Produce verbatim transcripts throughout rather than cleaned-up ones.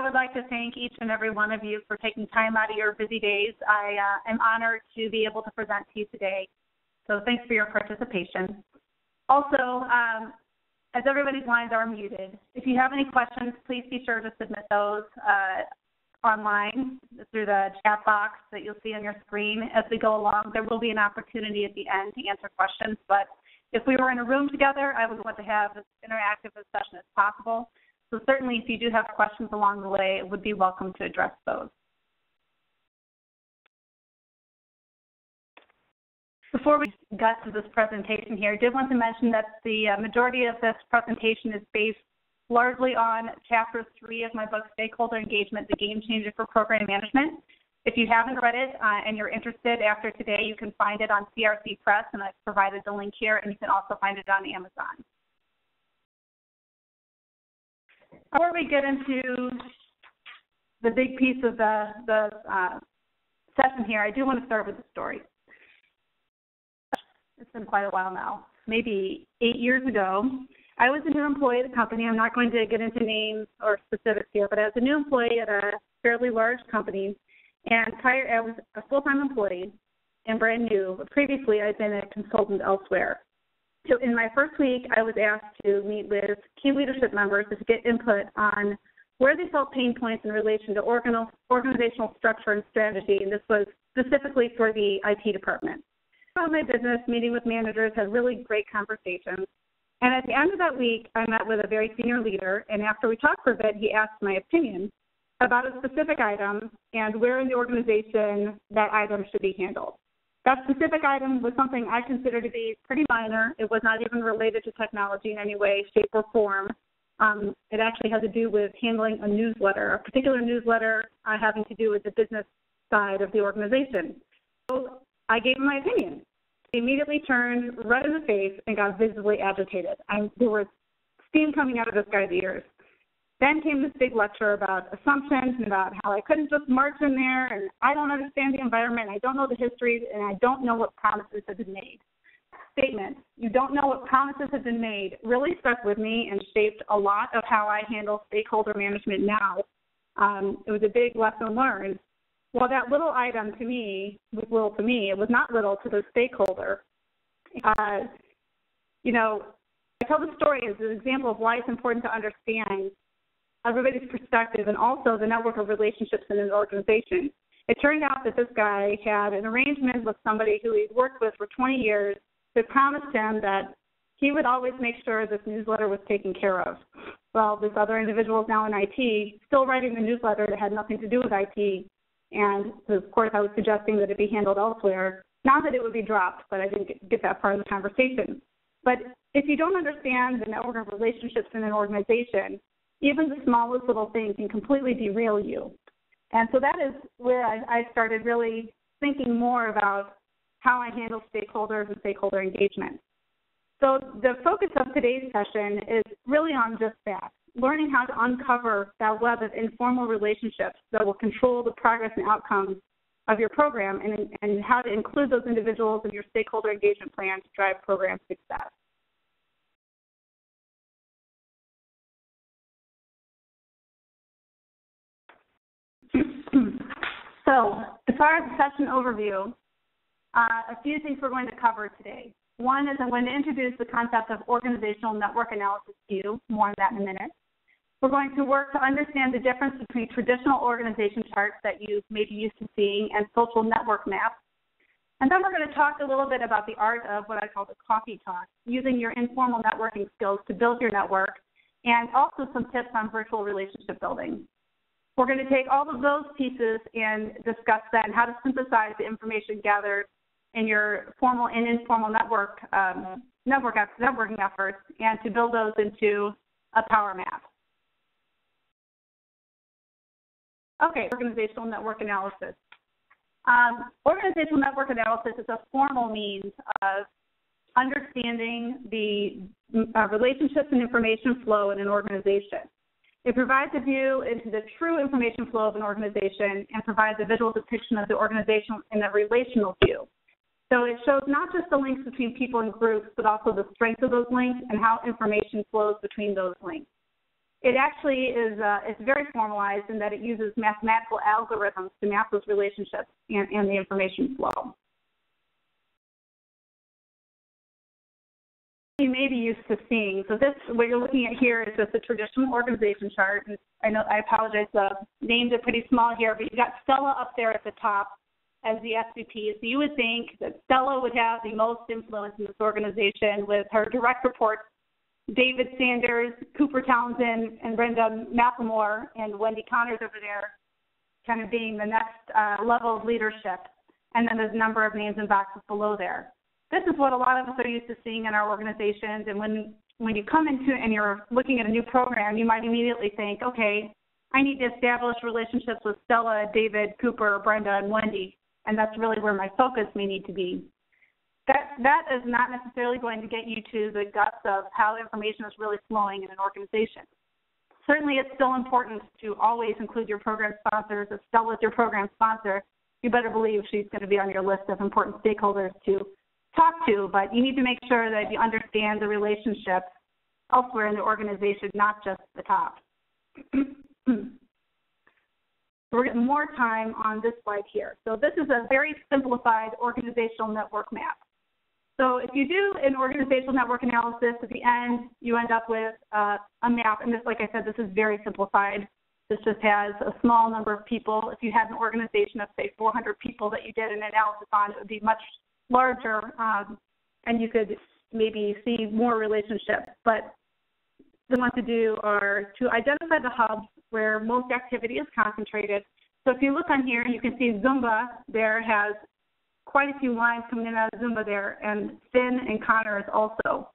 I would like to thank each and every one of you for taking time out of your busy days. I uh, am honored to be able to present to you today. So thanks for your participation. Also, um, as everybody's lines are muted, if you have any questions, please be sure to submit those uh, online through the chat box that you'll see on your screen as we go along. There will be an opportunity at the end to answer questions, but if we were in a room together, I would want to have as interactive a session as possible. So certainly if you do have questions along the way, it would be welcome to address those. Before we get to this presentation here, I did want to mention that the majority of this presentation is based largely on Chapter three of my book, Stakeholder Engagement, The Game Changer for Program Management. If you haven't read it uh, and you're interested after today, you can find it on C R C Press, and I've provided the link here, and you can also find it on Amazon. Before we get into the big piece of the, the uh, session here, I do want to start with a story. It's been quite a while now, maybe eight years ago. I was a new employee at a company. I'm not going to get into names or specifics here, but I was a new employee at a fairly large company. And prior, I was a full-time employee and brand new, but previously I'd been a consultant elsewhere. So in my first week, I was asked to meet with key leadership members to get input on where they felt pain points in relation to organizational structure and strategy, and this was specifically for the I T department. So my business, meeting with managers, had really great conversations. And at the end of that week, I met with a very senior leader, and after we talked for a bit, he asked my opinion about a specific item and where in the organization that item should be handled. That specific item was something I consider to be pretty minor. It was not even related to technology in any way, shape, or form. Um, it actually had to do with handling a newsletter, a particular newsletter uh, having to do with the business side of the organization. So I gave him my opinion. He immediately turned red in the face and got visibly agitated. I, there was steam coming out of this guy's ears. Then came this big lecture about assumptions and about how I couldn't just march in there, and I don't understand the environment, I don't know the history, and I don't know what promises have been made. Statement, you don't know what promises have been made, really stuck with me and shaped a lot of how I handle stakeholder management now. Um, it was a big lesson learned. Well, that little item to me was little to me. It was not little to the stakeholder. Uh, you know, I tell the story as an example of why it's important to understand everybody's perspective and also the network of relationships in an organization. It turned out that this guy had an arrangement with somebody who he'd worked with for twenty years that promised him that he would always make sure this newsletter was taken care of. Well, this other individual is now in I T, still writing the newsletter that had nothing to do with I T, and of course I was suggesting that it be handled elsewhere. Not that it would be dropped, but I didn't get that part of the conversation. But if you don't understand the network of relationships in an organization, even the smallest little thing can completely derail you. And so that is where I, I started really thinking more about how I handle stakeholders and stakeholder engagement. So the focus of today's session is really on just that, learning how to uncover that web of informal relationships that will control the progress and outcomes of your program, and, and how to include those individuals in your stakeholder engagement plan to drive program success. So, as far as the session overview, uh, a few things we're going to cover today. One is I'm going to introduce the concept of organizational network analysis to you, more on that in a minute. We're going to work to understand the difference between traditional organization charts that you may be used to seeing and social network maps. And then we're going to talk a little bit about the art of what I call the coffee talk, using your informal networking skills to build your network, and also some tips on virtual relationship building. We're going to take all of those pieces and discuss then how to synthesize the information gathered in your formal and informal network, um, network networking efforts, and to build those into a power map. Okay, organizational network analysis. Um, organizational network analysis is a formal means of understanding the uh, relationships and information flow in an organization. It provides a view into the true information flow of an organization and provides a visual depiction of the organization in a relational view. So it shows not just the links between people and groups, but also the strength of those links and how information flows between those links. It actually is uh, it's very formalized in that it uses mathematical algorithms to map those relationships and, and the information flow. You may be used to seeing. So this, what you're looking at here is just a traditional organization chart. And I know, I apologize, the names are pretty small here, but you got Stella up there at the top as the S V P. So you would think that Stella would have the most influence in this organization with her direct reports, David Sanders, Cooper Townsend, and Brenda McLemore, and Wendy Connors over there kind of being the next uh, level of leadership. And then there's a number of names and boxes below there. This is what a lot of us are used to seeing in our organizations. And when, when you come into and you're looking at a new program, you might immediately think, okay, I need to establish relationships with Stella, David, Cooper, Brenda, and Wendy. And that's really where my focus may need to be. That, that is not necessarily going to get you to the guts of how information is really flowing in an organization. Certainly, it's still important to always include your program sponsors. If Stella's your program sponsor, you better believe she's going to be on your list of important stakeholders to talk to, but you need to make sure that you understand the relationship elsewhere in the organization, not just the top. We're getting more time on this slide here. So this is a very simplified organizational network map. So if you do an organizational network analysis, at the end, you end up with uh, a map. And this, like I said, this is very simplified. This just has a small number of people. If you had an organization of, say, four hundred people that you did an analysis on, it would be much larger, um, and you could maybe see more relationships. But what we want to do are to identify the hubs where most activity is concentrated. So if you look on here, you can see Zumba there has quite a few lines coming in out of Zumba there, and Finn and Connors also.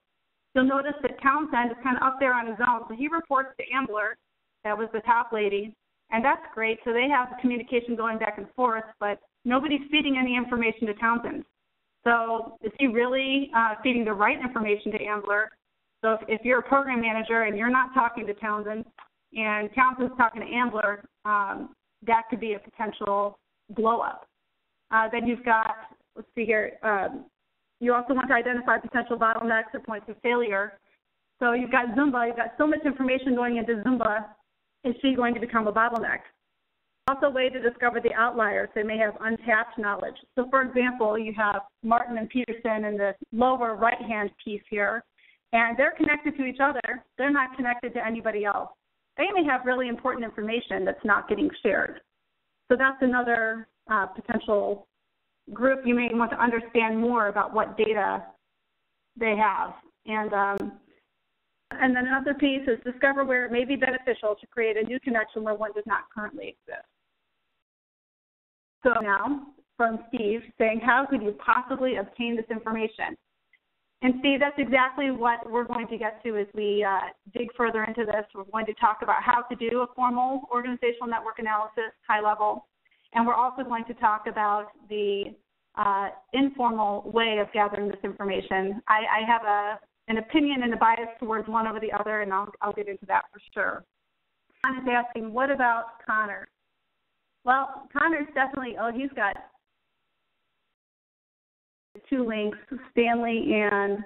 You'll notice that Townsend is kind of up there on his own. So he reports to Ambler, that was the top lady, and that's great. So they have communication going back and forth, but nobody's feeding any information to Townsend. So is he really uh, feeding the right information to Ambler? So if, if you're a program manager and you're not talking to Townsend, and Townsend's talking to Ambler, um, that could be a potential blow-up. Uh, then you've got, let's see here, um, you also want to identify potential bottlenecks or points of failure. So you've got Zumba. You've got so much information going into Zumba. Is she going to become a bottleneck? Also, a way to discover the outliers. They may have untapped knowledge. So, for example, you have Martin and Peterson in the lower right-hand piece here, and they're connected to each other. They're not connected to anybody else. They may have really important information that's not getting shared. So that's another uh, potential group you may want to understand more about what data they have. And, um, and then another piece is discover where it may be beneficial to create a new connection where one does not currently exist. So now from Steve saying, how could you possibly obtain this information? And, Steve, that's exactly what we're going to get to as we uh, dig further into this. We're going to talk about how to do a formal organizational network analysis, high level, and we're also going to talk about the uh, informal way of gathering this information. I, I have a, an opinion and a bias towards one over the other, and I'll, I'll get into that for sure. John is asking, what about Connor? Well, Connor's definitely, oh, he's got – two links, Stanley and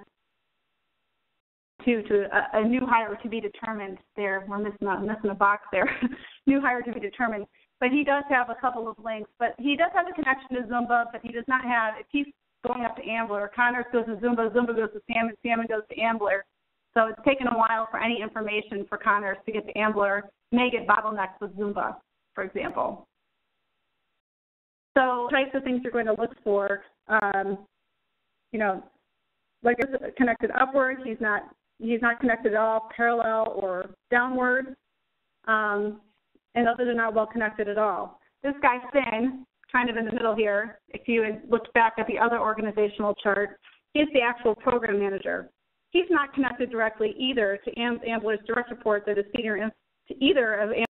two to a, a new hire to be determined there. We're missing a, missing a box there. New hire to be determined. But he does have a couple of links. But he does have a connection to Zumba, but he does not have, if he's going up to Ambler, Connors goes to Zumba, Zumba goes to Salmon, Salmon goes to Ambler. So it's taken a while for any information for Connors to get to Ambler. May get bottlenecks with Zumba, for example. So types of things you're going to look for. Um, You know, like it's connected upward, he's not he's not connected at all, parallel or downward, um, and others are not well connected at all. This guy Finn, kind of in the middle here, if you had looked back at the other organizational chart, he's the actual program manager. He's not connected directly either to Ambler's direct report that is senior to either of